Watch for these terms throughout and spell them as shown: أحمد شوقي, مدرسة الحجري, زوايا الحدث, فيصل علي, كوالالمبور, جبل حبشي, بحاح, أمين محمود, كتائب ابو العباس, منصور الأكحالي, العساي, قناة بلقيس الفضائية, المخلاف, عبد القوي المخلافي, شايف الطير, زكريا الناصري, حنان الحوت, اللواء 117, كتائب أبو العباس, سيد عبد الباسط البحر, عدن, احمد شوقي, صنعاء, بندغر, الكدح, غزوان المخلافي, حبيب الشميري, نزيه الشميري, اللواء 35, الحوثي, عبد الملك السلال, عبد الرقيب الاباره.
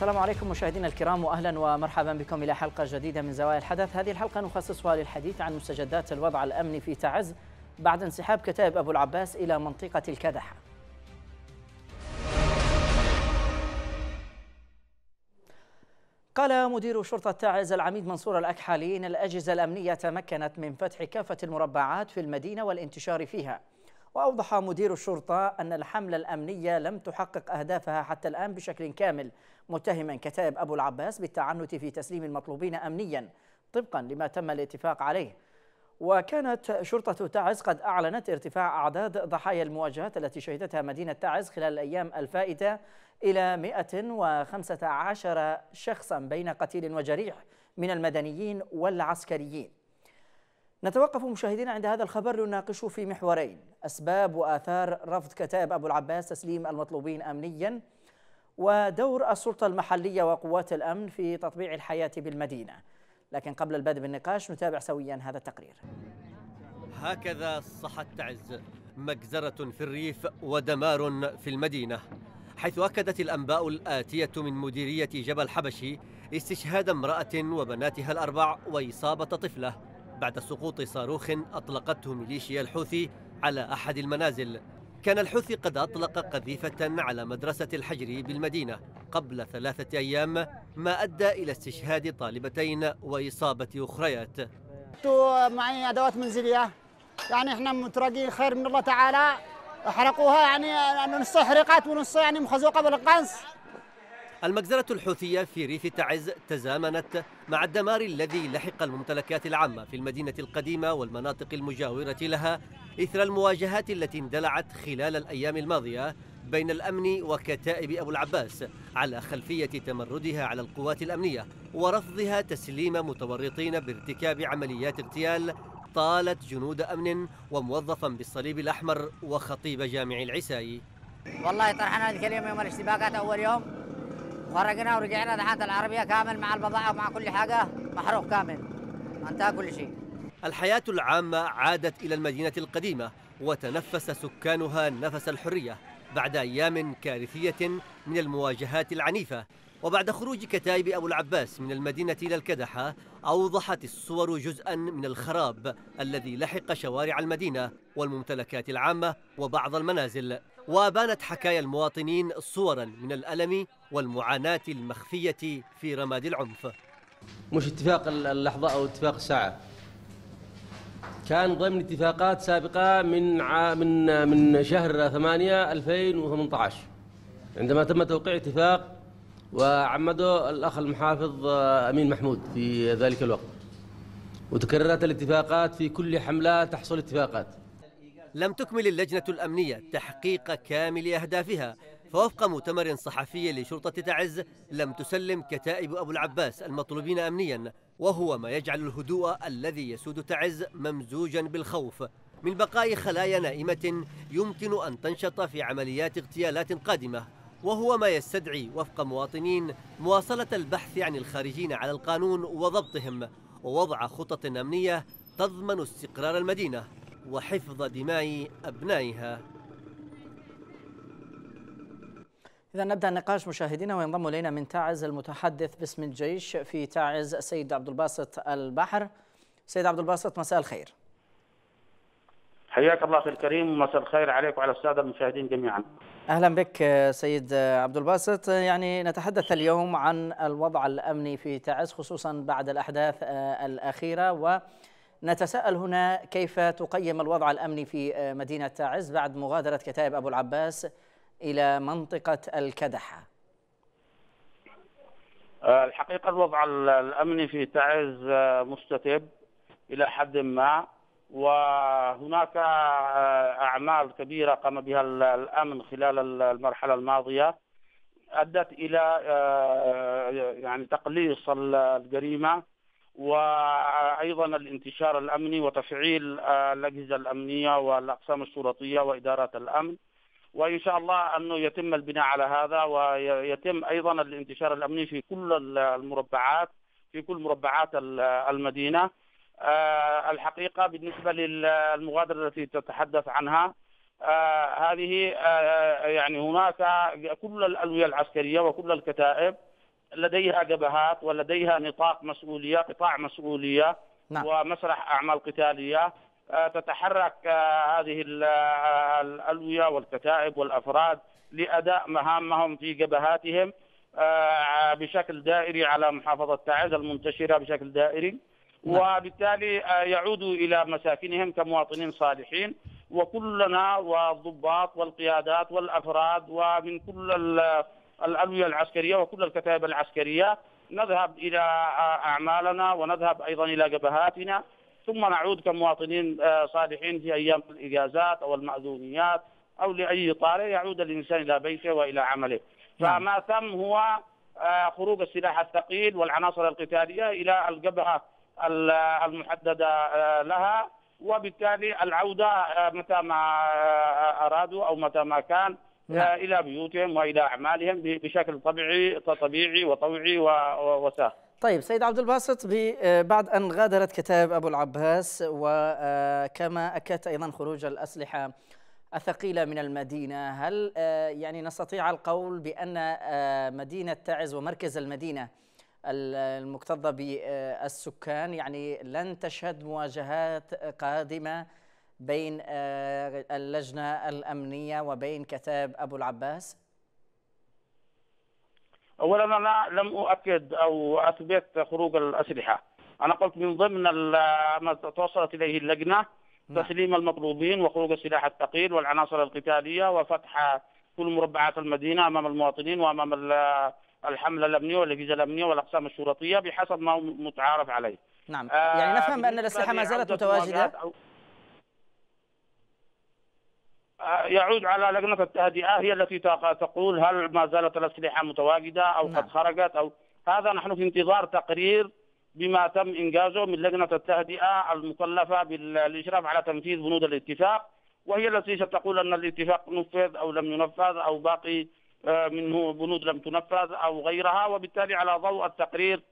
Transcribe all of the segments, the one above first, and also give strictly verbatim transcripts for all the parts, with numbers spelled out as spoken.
السلام عليكم مشاهدينا الكرام، واهلا ومرحبا بكم الى حلقه جديده من زوايا الحدث. هذه الحلقه نخصصها للحديث عن مستجدات الوضع الامني في تعز بعد انسحاب كتائب ابو العباس الى منطقه الكدح. قال مدير شرطة تعز العميد منصور الأكحالي إن الأجهزة الأمنية تمكنت من فتح كافة المربعات في المدينة والانتشار فيها. وأوضح مدير الشرطة أن الحملة الأمنية لم تحقق أهدافها حتى الآن بشكل كامل، متهما كتائب أبو العباس بالتعنت في تسليم المطلوبين أمنيا طبقا لما تم الاتفاق عليه. وكانت شرطة تعز قد أعلنت ارتفاع أعداد ضحايا المواجهات التي شهدتها مدينة تعز خلال الأيام الفائتة إلى مئة وخمسة عشر شخصا بين قتيل وجريح من المدنيين والعسكريين. نتوقف مشاهدينا عند هذا الخبر لنناقشه في محورين: أسباب وآثار رفض كتائب أبو العباس تسليم المطلوبين أمنيا، ودور السلطة المحلية وقوات الأمن في تطبيع الحياة بالمدينة. لكن قبل البدء بالنقاش نتابع سويا هذا التقرير. هكذا صحت تعز، مجزرة في الريف ودمار في المدينة، حيث أكدت الأنباء الآتية من مديرية جبل حبشي استشهاد امرأة وبناتها الأربع وإصابة طفلة بعد سقوط صاروخ أطلقته ميليشيا الحوثي على أحد المنازل. كان الحوثي قد أطلق قذيفة على مدرسة الحجري بالمدينة قبل ثلاثة أيام، ما أدى إلى استشهاد طالبتين وإصابة أخريات. معي أدوات منزلية، يعني إحنا مترقين خير من الله تعالى، أحرقوها يعني نص إحرقت ونص يعني مخزوقة بالقنص. المجزرة الحوثية في ريف تعز تزامنت مع الدمار الذي لحق الممتلكات العامة في المدينة القديمة والمناطق المجاورة لها إثر المواجهات التي اندلعت خلال الأيام الماضية بين الأمن وكتائب أبو العباس، على خلفية تمردها على القوات الأمنية ورفضها تسليم متورطين بارتكاب عمليات اغتيال طالت جنود أمن وموظفا بالصليب الأحمر وخطيب جامع العساي. والله طرحنا هذه الكلمة يوم الاشتباكات أول يوم، خرجنا ورجعنا دعات العربية كامل مع البضاعة ومع كل حاجة، محروق كامل، انتهى كل شيء. الحياة العامة عادت إلى المدينة القديمة وتنفس سكانها نفس الحرية بعد أيام كارثية من المواجهات العنيفة. وبعد خروج كتائب أبو العباس من المدينة إلى الكدحة أوضحت الصور جزءا من الخراب الذي لحق شوارع المدينة والممتلكات العامة وبعض المنازل، وأبانت حكايا المواطنين صورا من الألم والمعاناة المخفية في رماد العنف. مش اتفاق اللحظة أو اتفاق الساعة، كان ضمن اتفاقات سابقة من ع... من من شهر ثمانية ألفين وثمانية عشر عندما تم توقيع اتفاق وعمده الأخ المحافظ أمين محمود في ذلك الوقت، وتكررت الاتفاقات في كل حملة تحصل اتفاقات. لم تكمل اللجنة الأمنية تحقيق كامل أهدافها، فوفق مؤتمر صحفي لشرطة تعز لم تسلم كتائب أبو العباس المطلوبين أمنياً، وهو ما يجعل الهدوء الذي يسود تعز ممزوجاً بالخوف من بقاء خلايا نائمة يمكن أن تنشط في عمليات اغتيالات قادمة، وهو ما يستدعي وفق مواطنين مواصلة البحث عن الخارجين على القانون وضبطهم ووضع خطط أمنية تضمن استقرار المدينة وحفظ دماء أبنائها. إذا نبدأ النقاش مشاهدينا، وينضم إلينا من تعز المتحدث باسم الجيش في تعز سيد عبد الباسط البحر. سيد عبد الباسط، مساء الخير. حياك الله أخي الكريم، مساء الخير عليك وعلى السادة المشاهدين جميعا. أهلا بك سيد عبد الباسط. يعني نتحدث اليوم عن الوضع الأمني في تعز خصوصا بعد الأحداث الأخيرة، و نتساءل هنا كيف تقيم الوضع الأمني في مدينة تعز بعد مغادرة كتائب أبو العباس إلى منطقة الكدحة؟ الحقيقة الوضع الأمني في تعز مستتب إلى حد ما، وهناك أعمال كبيرة قام بها الأمن خلال المرحلة الماضية أدت إلى يعني تقليص الجريمة وأيضا الانتشار الأمني وتفعيل الأجهزة الأمنية والأقسام الشرطية وإدارات الأمن، وإن شاء الله أنه يتم البناء على هذا ويتم أيضا الانتشار الأمني في كل المربعات في كل مربعات المدينة. الحقيقة بالنسبة للمغادرة التي تتحدث عنها، هذه يعني هناك كل الألوية العسكرية وكل الكتائب لديها جبهات ولديها نطاق مسؤولية، قطاع مسؤولية، نعم. ومسرح أعمال قتالية تتحرك هذه الألوية والكتائب والأفراد لأداء مهامهم في جبهاتهم بشكل دائري على محافظة تعز المنتشرة بشكل دائري، وبالتالي يعودوا إلى مساكنهم كمواطنين صالحين، وكلنا والضباط والقيادات والأفراد ومن كل الألوية العسكرية وكل الكتائب العسكرية نذهب إلى أعمالنا ونذهب أيضا إلى جبهاتنا، ثم نعود كمواطنين صالحين في أيام الإجازات أو المأذونيات أو لأي طارئ يعود الإنسان إلى بيته وإلى عمله. فما تم هو خروج السلاح الثقيل والعناصر القتالية إلى الجبهة المحددة لها، وبالتالي العودة متى ما أرادوا أو متى ما كان إلى بيوتهم وإلى أعمالهم بشكل طبيعي طبيعي وطوعي وسهل. طيب سيد عبد الباسط، بعد أن غادرت كتائب أبو العباس وكما أكدت أيضا خروج الأسلحة الثقيلة من المدينة، هل يعني نستطيع القول بأن مدينة تعز ومركز المدينة المكتظة بالسكان يعني لن تشهد مواجهات قادمة بين اللجنة الأمنية وبين كتائب أبو العباس؟ أولا أنا لم أؤكد أو أثبت خروج الأسلحة، أنا قلت من ضمن ما توصلت إليه اللجنة تسليم المطلوبين وخروج السلاح الثقيل والعناصر القتالية وفتح كل مربعات المدينة أمام المواطنين وأمام الحملة الأمنية والأجهزة الأمنية والأقسام الشرطية بحسب ما متعارف عليه. نعم، يعني نفهم بأن الأسلحة ما زالت متواجدة. يعود على لجنة التهدئة هي التي تقول هل ما زالت الأسلحة متواجدة أو نعم. قد خرجت أو هذا، نحن في انتظار تقرير بما تم إنجازه من لجنة التهدئة المكلفة بالإشراف على تنفيذ بنود الاتفاق، وهي التي ستقول أن الاتفاق نفذ أو لم ينفذ أو باقي منه بنود لم تنفذ أو غيرها، وبالتالي على ضوء التقرير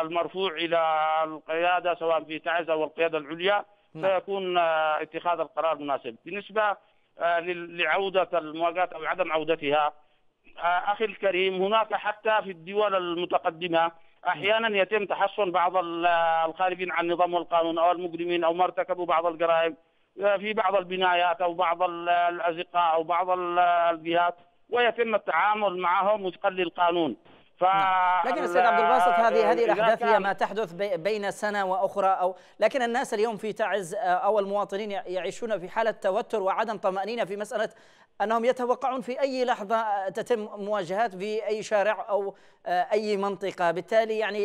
المرفوع إلى القيادة سواء في تعز أو القيادة العليا سيكون اتخاذ القرار المناسب. بالنسبة لعودة المواجهات أو عدم عودتها، أخي الكريم، هناك حتى في الدول المتقدمة أحيانا يتم تحصن بعض الخارجين عن النظام والقانون أو المجرمين أو ما ارتكبوا بعض الجرائم في بعض البنايات أو بعض الأزقة أو بعض الجهات ويتم التعامل معهم وفقا للقانون. ف... لكن السيد عبد الباسط هذه هذه الأحداث هي ما تحدث بين سنة وأخرى أو لكن الناس اليوم في تعز أو المواطنين يعيشون في حالة توتر وعدم طمأنينة في مسألة أنهم يتوقعون في أي لحظة تتم مواجهات في أي شارع أو أي منطقة، بالتالي يعني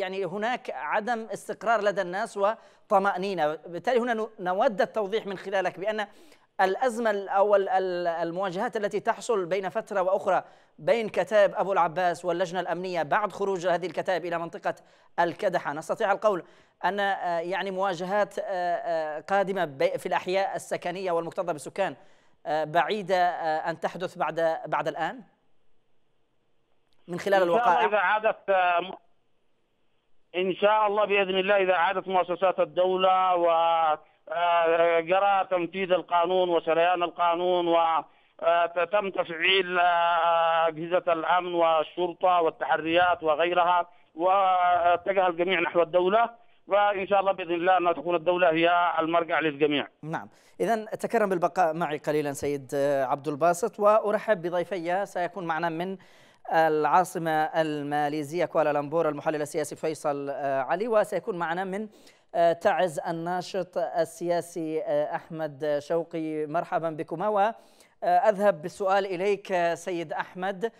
يعني هناك عدم استقرار لدى الناس وطمأنينة، بالتالي هنا نود التوضيح من خلالك بأن الأزمة أو المواجهات التي تحصل بين فترة وأخرى بين كتائب أبو العباس واللجنة الأمنية بعد خروج هذه الكتائب إلى منطقة الكدحة، نستطيع القول أن يعني مواجهات قادمة في الأحياء السكنية والمكتظة بالسكان بعيدة أن تحدث بعد بعد الآن من خلال الوقائع؟ إذا عادت إن شاء الله بإذن الله، إذا عادت مؤسسات الدولة و جرى تنفيذ القانون وسريان القانون وتم تفعيل أجهزة الأمن والشرطة والتحريات وغيرها واتجه الجميع نحو الدولة، وإن شاء الله بإذن الله أن تكون الدولة هي المرجع للجميع. نعم، إذا تكرم بالبقاء معي قليلا سيد عبد الباسط، وأرحب بضيفي سيكون معنا من العاصمة الماليزية كوالالمبور المحلل السياسي فيصل علي، وسيكون معنا من تعز الناشط السياسي أحمد شوقي. مرحبا بكما، وأذهب بالسؤال إليك سيد أحمد.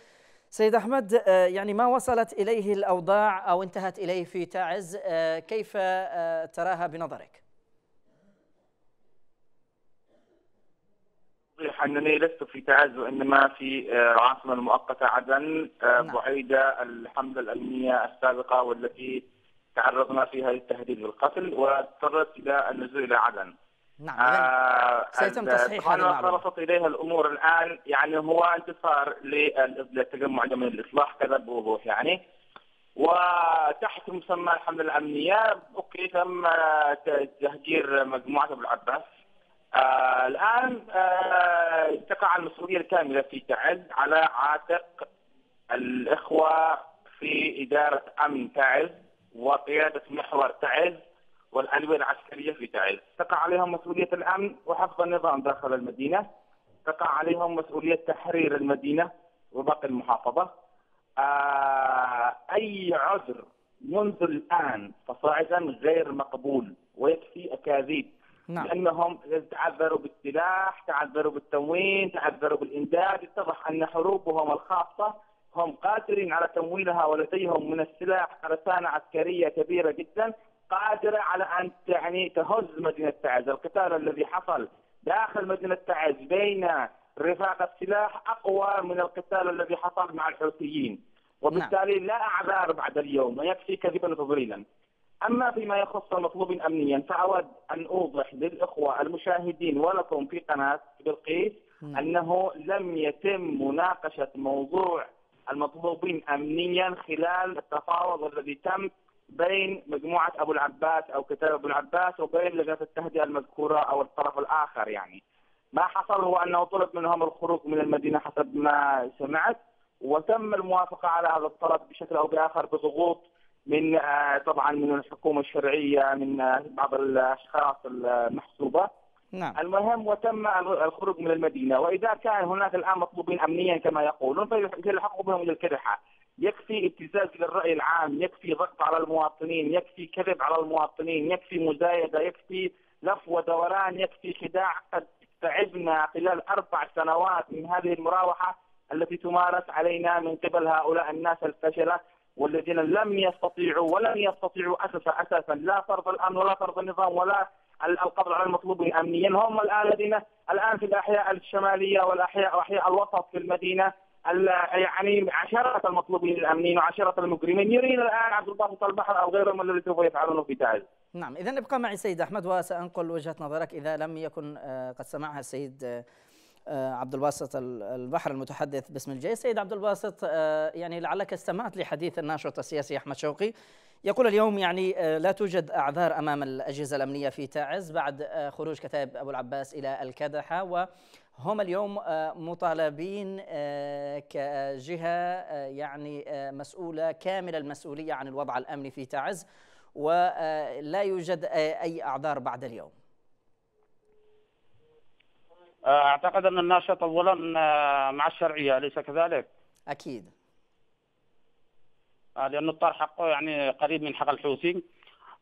سيد أحمد، يعني ما وصلت إليه الأوضاع أو انتهت إليه في تعز كيف تراها بنظرك؟ أنني لست في تعز وإنما في العاصمة المؤقتة عدن، بعيدة الحملة الأمنية السابقة والتي تعرضنا فيها للتهديد بالقتل واضطرت الى النزول الى عدن. نعم. آه سيتم تصحيح هذه المعلومه. وصلت اليها الامور الان، يعني هو انتصار للتجمع الجماهيري الاصلاح كذا بوضوح يعني، وتحت مسمى الحمله الامنيه اوكي تم تهجير مجموعه ابو العباس. آه الان آه تقع المسؤوليه الكامله في تعز على عاتق الإخوة في إدارة أمن تعز وقيادة محور تعز والأنوية العسكرية في تعز. تقع عليهم مسؤولية الأمن وحفظ النظام داخل المدينة، تقع عليهم مسؤولية تحرير المدينة وباقي المحافظة. آه أي عذر منذ الآن فصاعدا غير مقبول ويكفي أكاذيب. نعم. لأنهم تعذروا بالسلاح، تعذروا بالتموين، تعذروا بالإمداد. اتضح أن حروبهم الخاصة هم قادرين على تمويلها ولديهم من السلاح خرسانة عسكرية كبيرة جدا قادرة على أن يعني تهز مدينة تعز. القتال الذي حصل داخل مدينة تعز بين رفاق السلاح أقوى من القتال الذي حصل مع الحوثيين، وبالتالي لا أعذار بعد اليوم ويكفي كذبا وتضليلا. أما فيما يخص مطلوب أمنيا فأود أن أوضح للإخوة المشاهدين ولكم في قناة بلقيس أنه لم يتم مناقشة موضوع المطلوبين أمنيا خلال التفاوض الذي تم بين مجموعة أبو العباس أو كتائب أبو العباس وبين لجنة التهدئة المذكورة أو الطرف الآخر. يعني ما حصل هو أنه طلب منهم الخروج من المدينة حسب ما سمعت، وتم الموافقة على هذا الطلب بشكل أو بآخر بضغوط من طبعا من الحكومة الشرعية من بعض الأشخاص المحسوبة. نعم. المهم وتم الخروج من المدينة، وإذا كان هناك الآن مطلوبين أمنيا كما يقولون فيلحقوا بهم إلى الكدحة. يكفي ابتزاز للرأي العام، يكفي ضغط على المواطنين، يكفي كذب على المواطنين، يكفي مزايدة، يكفي لف ودوران، يكفي خداع. قد تعبنا خلال أربع سنوات من هذه المراوحة التي تمارس علينا من قبل هؤلاء الناس الفشلة والذين لم يستطيعوا ولن يستطيعوا أساسا أساسا لا فرض الأمن ولا فرض النظام ولا القبض على المطلوبين أمنيا. هم الآن الذين الآن في الأحياء الشمالية والأحياء وأحياء الوسط في المدينة يعني عشرة المطلوبين الأمنيين وعشرة المجرمين يرين الآن عبد الباسط البحر أو غيرهم الذي سوف يفعلونه في تعز. نعم، إذا ابقى معي سيد أحمد وسأنقل وجهة نظرك إذا لم يكن قد سمعها السيد عبد الباسط البحر المتحدث باسم الجيش. سيد عبد الباسط، يعني لعلك استمعت لحديث الناشط السياسي أحمد شوقي يقول اليوم يعني لا توجد أعذار أمام الأجهزة الأمنية في تعز بعد خروج كتائب أبو العباس إلى الكدحة، و هم اليوم مطالبين كجهة يعني مسؤولة كامل المسؤولية عن الوضع الأمني في تعز ولا يوجد أي أعذار بعد اليوم. أعتقد أن الناشط أولا مع الشرعية، أليس كذلك؟ أكيد، لأن الطار حقه يعني قريب من حق الحوثي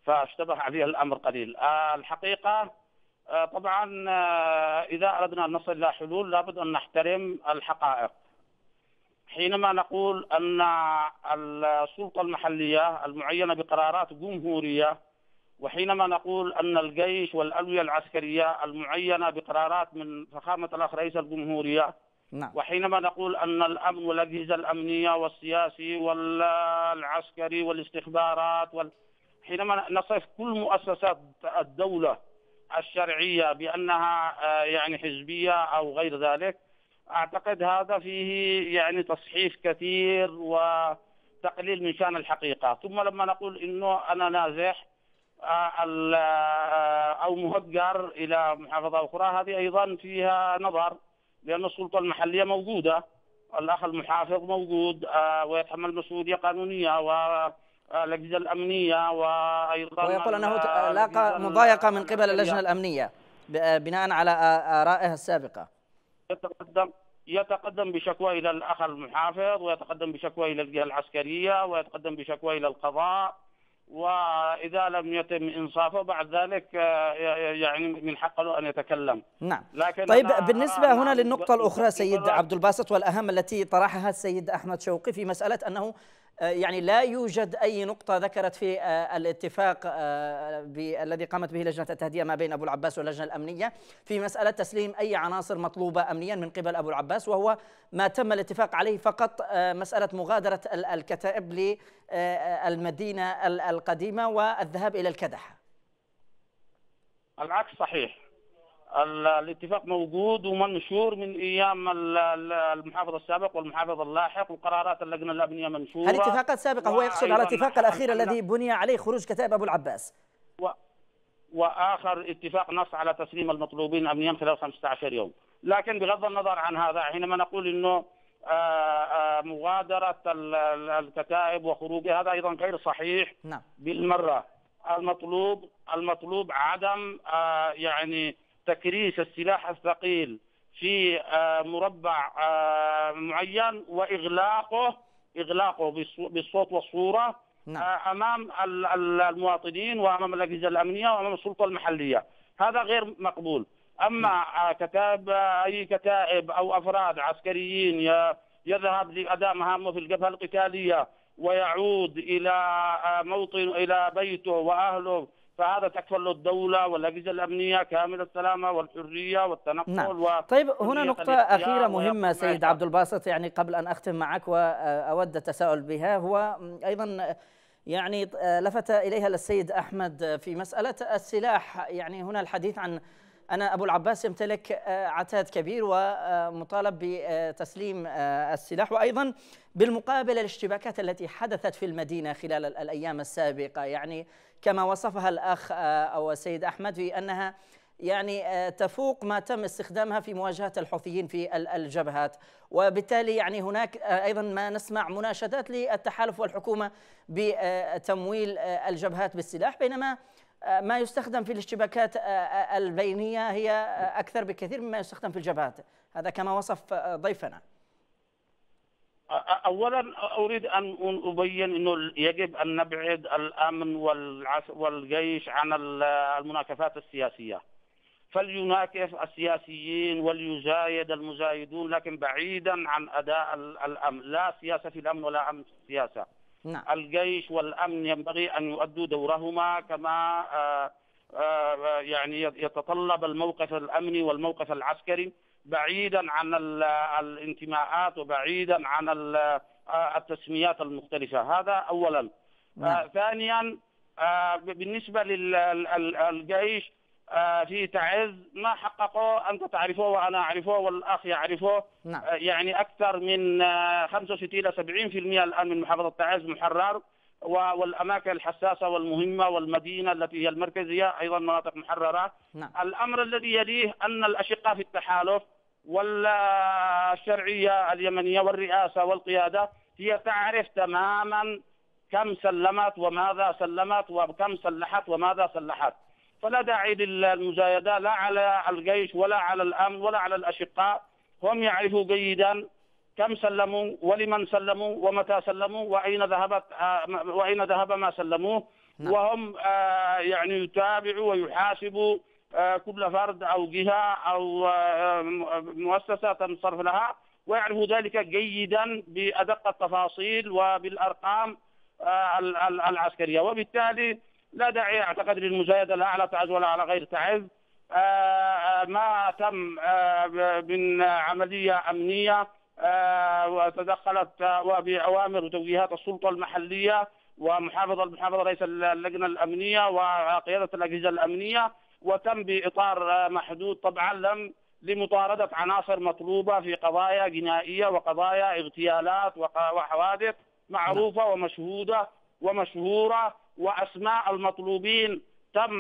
فاشتبه عليه الأمر قليل. الحقيقة طبعا إذا أردنا أن نصل إلى حلول لابد أن نحترم الحقائق. حينما نقول أن السلطة المحلية المعينة بقرارات جمهورية، وحينما نقول أن الجيش والألوية العسكرية المعينة بقرارات من فخامة الأخ رئيس الجمهورية، وحينما نقول أن الأمن والأجهزة الأمنية والسياسي والعسكري والاستخبارات وال... حينما نصف كل مؤسسات الدولة الشرعية بأنها يعني حزبية أو غير ذلك، أعتقد هذا فيه يعني تصحيف كثير وتقليل من شأن الحقيقة. ثم لما نقول إنه أنا نازح أو مهجر إلى محافظة أخرى، هذه أيضا فيها نظر، لأن السلطة المحلية موجودة، الأخ المحافظ موجود ويتحمل مسؤولية قانونية و اللجنة الأمنية، وأيضا ويقول أنه لاقى مضايقة من قبل اللجنة الأمنية بناء على آرائها السابقة. يتقدم يتقدم بشكوى إلى الأخ المحافظ، ويتقدم بشكوى إلى الجهة العسكرية، ويتقدم بشكوى إلى القضاء، وإذا لم يتم إنصافه بعد ذلك يعني من حقه أن يتكلم. نعم. لكن طيب بالنسبة هنا للنقطة الأخرى سيد عبد الباسط والأهم التي طرحها السيد أحمد شوقي في مسألة أنه يعني لا يوجد أي نقطة ذكرت في الاتفاق الذي قامت به لجنة التهدئة ما بين أبو العباس واللجنة الأمنية في مسألة تسليم أي عناصر مطلوبة أمنيا من قبل أبو العباس، وهو ما تم الاتفاق عليه فقط مسألة مغادرة الكتائب للمدينة القديمة والذهاب إلى الكدح. العكس صحيح، الاتفاق موجود ومنشور من ايام المحافظ السابق والمحافظ اللاحق، وقرارات اللجنه الامنيه منشوره. هل اتفاقات سابقه؟ هو يقصد على الاتفاق الاخير الذي بني عليه خروج كتائب ابو العباس. و... واخر اتفاق نص على تسليم المطلوبين امنيا خلال خمسة عشر يوم. لكن بغض النظر عن هذا، حينما نقول انه مغادرة الكتائب وخروج، هذا أيضا غير صحيح نعم. بالمرة المطلوب المطلوب عدم يعني تكريس السلاح الثقيل في مربع معين وإغلاقه إغلاقه بالصوت والصورة نعم. أمام المواطنين وأمام الأجهزة الأمنية وأمام السلطة المحلية، هذا غير مقبول. أما كتائب أي كتائب أو أفراد عسكريين يذهب لأداء مهامه في الجبهة القتالية ويعود إلى موطن إلى بيته وأهله، فهذا تكفل الدولة والأجهزة الأمنية كامل السلامة والحرية والتنقل نعم. طيب هنا نقطة أخيرة مهمة سيد عبد الباسط، يعني قبل أن أختم معك وأود التساؤل بها، هو أيضا يعني لفت إليها السيد أحمد في مسألة السلاح، يعني هنا الحديث عن أنا أبو العباس يمتلك عتاد كبير ومطالب بتسليم السلاح، وأيضا بالمقابل الاشتباكات التي حدثت في المدينة خلال الأيام السابقة، يعني كما وصفها الأخ أو السيد أحمد في أنها يعني تفوق ما تم استخدامها في مواجهة الحوثيين في الجبهات، وبالتالي يعني هناك أيضا ما نسمع مناشدات للتحالف والحكومة بتمويل الجبهات بالسلاح، بينما ما يستخدم في الاشتباكات البينية هي أكثر بكثير مما يستخدم في الجبهات، هذا كما وصف ضيفنا. أولا أريد أن أبين أنه يجب أن نبعد الأمن والجيش عن المناكفات السياسية، فليناكف السياسيين وليزايد المزايدون، لكن بعيدا عن أداء الأمن، لا سياسة في الأمن ولا أمن في السياسة نعم. الجيش والأمن ينبغي أن يؤدوا دورهما كما آآ آآ يعني يتطلب الموقف الأمني والموقف العسكري، بعيدا عن الانتماءات وبعيدا عن التسميات المختلفة، هذا أولا نعم. ثانيا بالنسبة للجيش في تعز ما حققوه أنت تعرفوه وأنا أعرفوه والأخ يعرفوه نعم. يعني أكثر من خمسة وستين إلى سبعين بالمئة الآن من محافظة تعز محرر، والأماكن الحساسة والمهمة والمدينة التي هي المركزية أيضا مناطق محررة نعم. الأمر الذي يليه أن الأشقاء في التحالف والشرعية اليمنية والرئاسة والقيادة هي تعرف تماما كم سلمت وماذا سلمت وكم سلحت وماذا سلحت، فلا داعي للمزايدة لا على الجيش ولا على الأمن ولا على الأشقاء، هم يعرفوا جيدا كم سلموا ولمن سلموا ومتى سلموا وأين ذهبت وأين ذهب ما سلموه نعم. وهم يعني يتابعوا ويحاسبوا كل فرد أو جهة أو مؤسسة تم صرف لها، ويعرفوا ذلك جيدا بأدق التفاصيل وبالأرقام العسكرية، وبالتالي لا داعي اعتقد للمزايده لا على تعز ولا على غير تعز. ما تم من عمليه امنيه وتدخلت وباوامر وتوجيهات السلطه المحليه ومحافظ المحافظه رئيس اللجنه الامنيه وقياده الاجهزه الامنيه، وتم باطار محدود طبعا لم لمطارده عناصر مطلوبه في قضايا جنائيه وقضايا اغتيالات وحوادث معروفه ومشهوده ومشهوره، وأسماء المطلوبين تم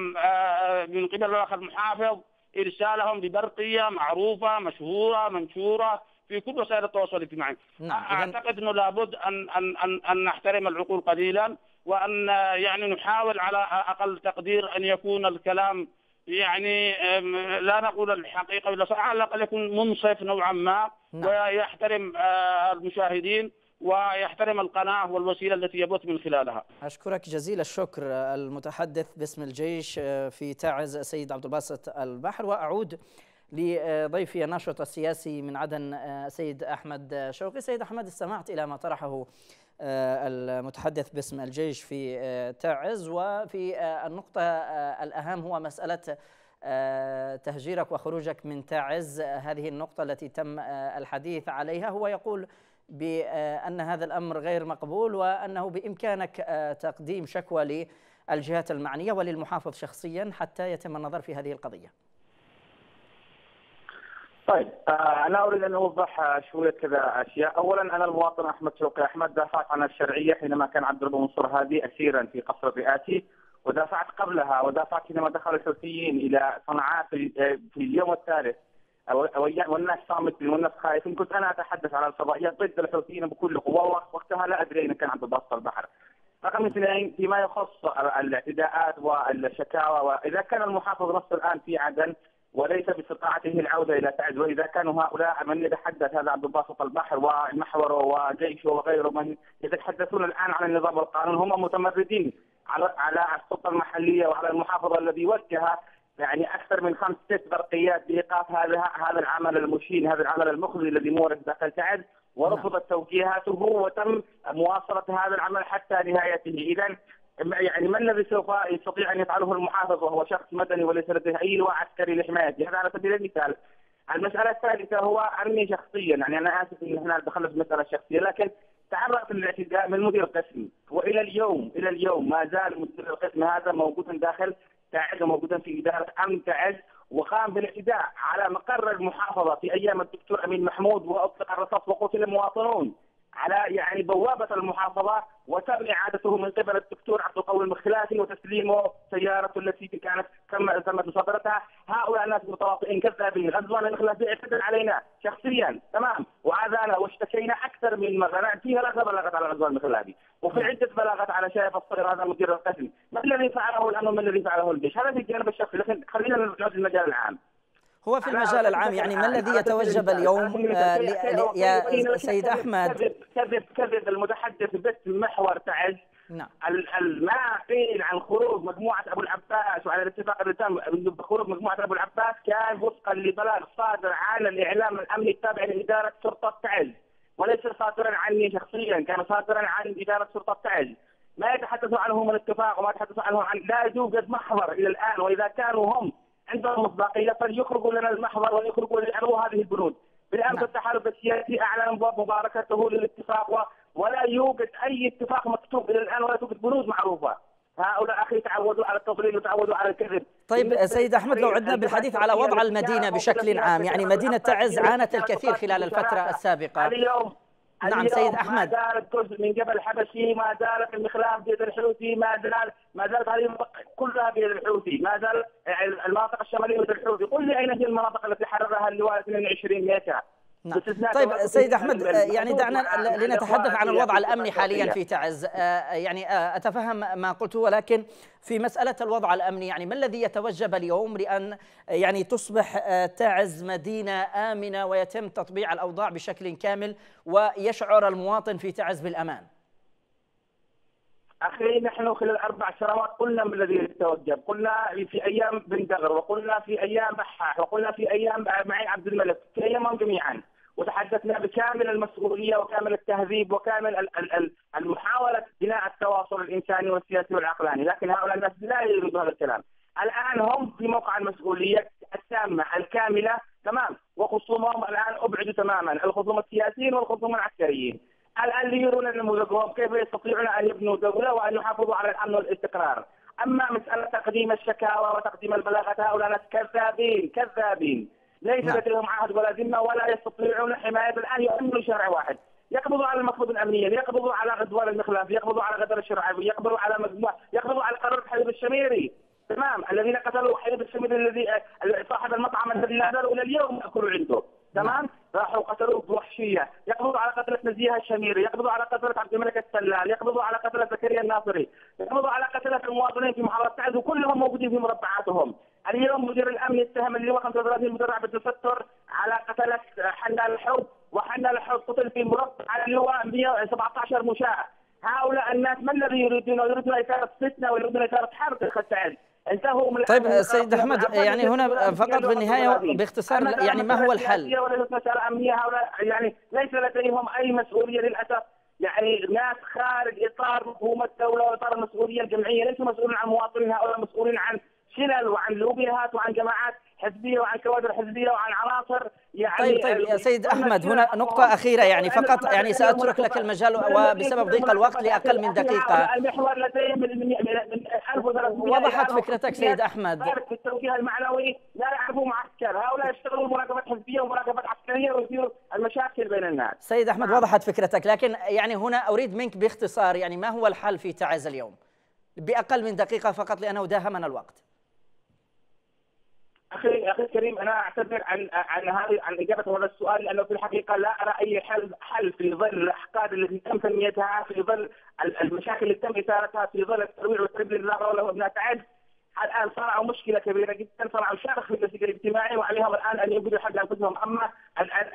من قبل الأخ المحافظ إرسالهم ببرقية معروفة مشهورة منشورة في كل وسائل التواصل الاجتماعي نعم. أعتقد أنه لابد أن أن أن أن نحترم العقول قليلا، وأن يعني نحاول على أقل تقدير أن يكون الكلام يعني لا نقول الحقيقة ولا صح، على الأقل يكون منصف نوعا ما نعم. ويحترم المشاهدين ويحترم القناة والوسيلة التي يبث من خلالها. أشكرك جزيل الشكر المتحدث باسم الجيش في تعز سيد عبد الباسط البحر، وأعود لضيفي الناشط السياسي من عدن سيد أحمد شوقي. سيد أحمد، استمعت إلى ما طرحه المتحدث باسم الجيش في تعز، وفي النقطة الأهم هو مسألة تهجيرك وخروجك من تعز، هذه النقطة التي تم الحديث عليها، هو يقول بأن هذا الأمر غير مقبول، وأنه بإمكانك تقديم شكوى للجهات المعنية وللمحافظ شخصيا حتى يتم النظر في هذه القضية. طيب أنا أريد أن أوضح شوية كذا أشياء. أولا أنا المواطن أحمد شوقي أحمد دافعت عن الشرعية حينما كان عبد القوي المخلافي هادي أسيرا في قصر الرئاسي، ودافعت قبلها، ودافعت حينما دخل الحوثيين إلى صنعاء في اليوم الثالث والناس صامتين والناس خايفين. كنت انا اتحدث على الفضائيات ضد الحوثيين بكل قوه، وقتها لا ادري اين كان عبد الباسط البحر. رقم اثنين، فيما يخص الاعتداءات والشكاوى، واذا كان المحافظ نفسه الان في عدن وليس باستطاعته العوده الى تعز، واذا كانوا هؤلاء من يتحدث هذا عبد الباسط البحر ومحوره وجيشه وغيره من يتحدثون الان عن النظام والقانون، هم متمردين على على السلطه المحليه وعلى المحافظ الذي وجه يعني اكثر من خمس ست برقيات بايقاف هذا هذا العمل المشين، هذا العمل المخزي الذي مورد داخل تعز، ورفضت توجيهاته وتم مواصله هذا العمل حتى نهايته. اذا يعني ما الذي سوف يستطيع ان يفعله المحافظ وهو شخص مدني وليس لديه اي لواء عسكري لحمايته؟ هذا على سبيل المثال. المساله الثالثه هو عني شخصيا، يعني انا اسف ان احنا دخلنا في المساله الشخصيه، لكن تعرضت للاعتداء من مدير القسم، والى اليوم الى اليوم ما زال مدير القسم هذا موجودا داخل تعز وموجودا في اداره امن تعز، وقام بالاعتداء على مقر المحافظه في ايام الدكتور امين محمود، واطلق الرصاص وقتل المواطنون على يعني بوابه المحافظه، وتم اعادته من قبل الدكتور عبد القوي المخلافي وتسليمه سيارته التي كانت تم تمت مصادرتها. هؤلاء الناس المتواطئين كذابين. غزوان المخلافي اعتدل علينا شخصيا، تمام، وعذانا واشتكينا اكثر من مره فيها، لا بلاغات على غزوان المخلافي، وفي عده بلاغات على شايف الطير هذا مدير القسم. ما الذي فعله الامن وما الذي فعله الجيش؟ هذا في الجانب الشخصي، لكن خلينا نرجع للمجال العام. هو في المجال العام يعني ما الذي يتوجب اليوم يا سيد احمد؟ كذب كذب المتحدث باسم محور تعز. نعم. ما قيل عن خروج مجموعه ابو العباس وعلى الاتفاق اللي تم بخروج مجموعه ابو العباس كان وفقا لبلاغ صادر عن الاعلام الامني التابع لاداره شرطه تعز، وليس صادرا عني شخصيا، كان صادرا عن اداره شرطه تعز. ما يتحدثوا عنه من اتفاق وما يتحدثوا عنه عن لا يوجد محور الى الان، واذا كانوا هم عندهم مصداقيه فليخرجوا لنا المحور وليخرجوا لنا هذه البنود. بالامس التحالف السياسي اعلن مباركته للاتفاق، ولا يوجد اي اتفاق مكتوب الى الان ولا توجد بنود معروفه. هؤلاء اخي تعودوا على التضليل وتعودوا على الكذب. طيب سيد احمد، لو عدنا بالحديث على وضع المدينه بشكل عام، يعني مدينه تعز عانت الكثير خلال الفتره السابقه. اليوم نعم سيد احمد، ما زالت جزء من جبل حبشي، ما زالت المخلاف بيد الحوثي، ما زال ما زالت هذه كلها بيد الحوثي، ما زالت المناطق الشماليه بيد الحوثي. قل لي اين هي المناطق التي حررها اللواء اثنين وعشرين ميتا؟ نعم. طيب سيد احمد، يعني دعنا لنتحدث عن الوضع الامني حاليا في تعز. يعني اتفهم ما قلته، ولكن في مساله الوضع الامني، يعني ما الذي يتوجب اليوم لان يعني تصبح تعز مدينه امنه ويتم تطبيع الاوضاع بشكل كامل ويشعر المواطن في تعز بالامان؟ أخي نحن خلال أربع سنوات قلنا ما الذي يتوجب، قلنا في أيام بندغر، وقلنا في أيام بحاح، وقلنا في أيام معين عبد الملك، في أيامهم جميعا، وتحدثنا بكامل المسؤولية وكامل التهذيب وكامل المحاولة بناء التواصل الإنساني والسياسي والعقلاني، لكن هؤلاء الناس لا يريدون هذا الكلام. الآن هم في موقع المسؤولية التامة الكاملة، تمام، وخصومهم الآن أبعدوا تماما، الخصوم السياسيين والخصوم العسكريين. الآن يرون نموذجهم كيف يستطيعون أن يبنوا دولة وأن يحافظوا على الأمن والاستقرار. أما مسألة تقديم الشكاوى وتقديم البلاغات، هؤلاء ناس كذابين كذابين، ليس لديهم عهد ولا ذمة ولا يستطيعون حماية. الآن يؤمنوا شارع واحد، يقبضوا على المفروض الأمنيا، يقبضوا على غزوان المخلافي، يقبضوا على غدر الشرعبي، يقبضوا على مجموعة، يقبضوا على قرار حبيب الشميري، تمام، الذين قتلوا حبيب الشميري الذي صاحب المطعم الذي لا زالوا إلى اليوم يأكلوا عنده، تمام؟ راحوا قتلوا بوحشيه، يقبضوا على قتله نزيه الشميري، يقبضوا على قتله عبد الملك السلال، يقبضوا على قتله زكريا الناصري، يقبضوا على قتله المواطنين في محافظه تعز، وكلهم موجودين في مربعاتهم. اليوم مدير الامن اتهم اللواء خمسة وثلاثين المدرع بالتستر على قتله حنان الحوت، وحنان الحوت قتل في مربع على اللواء مئة وسبعة عشر مشاة. هؤلاء الناس ما الذي يريدونه؟ يريدون اثاره فتنه ويريدون اثاره حرب داخل تعز. طيب سيد احمد، يعني هنا فقط بالنهايه باختصار، يعني ما هو الحل؟ يعني ليس لديهم اي مسؤوليه للاسف، يعني ناس خارج اطار مفهوم الدوله واطار المسؤوليه الجمعيه، ليسوا مسؤولين عن مواطنين، هؤلاء مسؤولين عن شلل وعن لوبيهات وعن جماعات حزبيه وعن كوادر حزبيه وعن عناصر. يعني طيب طيب يا سيد احمد، هنا نقطه اخيره، يعني فقط يعني ساترك لك المجال وبسبب ضيق الوقت لاقل من دقيقه. المحور لديهم من ألف وثلاثمئة، وضحت فكرتك سيد احمد. في التوجيه المعنوي لا يعرفوا معسكر، هؤلاء يشتغلوا مراقبات حزبيه ومراقبات عسكريه ويثيروا المشاكل بين الناس. سيد احمد، وضحت فكرتك، لكن يعني هنا اريد منك باختصار، يعني ما هو الحل في تعز اليوم؟ باقل من دقيقه فقط لانه داهمنا الوقت. اخي اخي الكريم، انا اعتذر عن عن هذه عن اجابه هذا السؤال، لانه في الحقيقه لا ارى اي حل حل في ظل الاحقاد التي تم تنميتها، في ظل المشاكل التي تم اثارتها، في ظل الترويع والتربيل لا غير له ابناء تعز. الان صنعوا مشكله كبيره جدا، صنعوا شرخ في المسجد الاجتماعي، وعليهم الان ان يبذلوا حق انفسهم. اما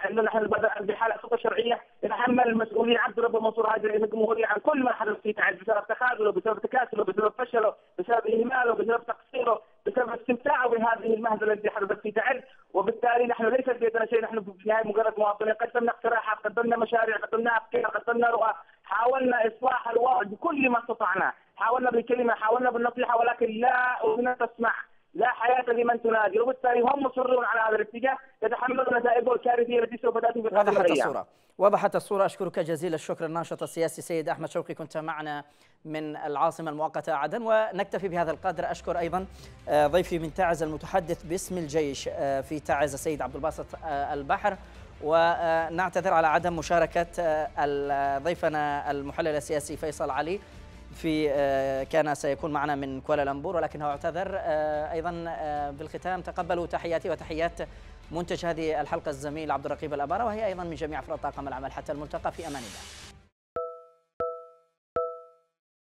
ان نحن بحاله سلطه شرعيه يتحمل المسؤوليه عبد الرقيب المنصور هادي رئيس الجمهوريه عن كل ما حدث في تعز بسبب تخاذله، بسبب تكاسله، بسبب فشله، بسبب اهماله، بسبب تقصيره، بسبب استمتاعه بهذه المهزله التي حدثت في تعز. وبالتالي نحن ليس بيدنا شيء، نحن في النهايه مجرد مواطنين، قدمنا اقتراحات، قدمنا مشاريع، قدمنا افكار، قدمنا رؤى، حاولنا اصلاح الوضع بكل ما استطعناه، حاولنا بالكلمه، حاولنا بالنصيحه، ولكن لا اذن تسمع، لا حياه لمن تنادي، وبالتالي هم مصرون على هذا الاتجاه، يتحملون نتائجه الكارثيه التي سوف تاتي في هذه الايام. وضحت الصوره، اشكرك جزيل الشكر الناشط السياسي سيد احمد شوقي، كنت معنا من العاصمه المؤقته عدن، ونكتفي بهذا القدر. اشكر ايضا ضيفي من تعز المتحدث باسم الجيش في تعز سيد عبد الباسط البحر، ونعتذر على عدم مشاركه ضيفنا المحلل السياسي فيصل علي في كان سيكون معنا من كوالالمبور، ولكنه اعتذر. ايضا بالختام تقبلوا تحياتي وتحيات منتج هذه الحلقه الزميل عبد الرقيب الاباره، وهي ايضا من جميع افراد طاقم العمل. حتى الملتقى، في امان الله.